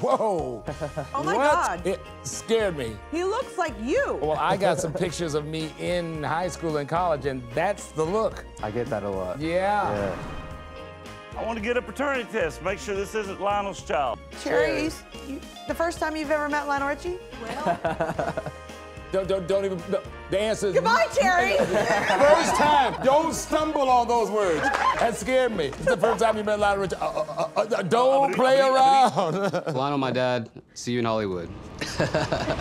Whoa. Oh, my God. It scared me. He looks like you. Well, I got some pictures of me in high school and college, and that's the look. I get that a lot. Yeah. I want to get a paternity test, make sure this isn't Lionel's child. Cherry, you, the first time you've ever met Lionel Richie? Well. Don't even, no, the answer is... Goodbye, Cherry! First time, don't stumble on those words. That scared me. It's the first time you met Lionel Richie. Don't play around. Lionel, my dad, see you in Hollywood.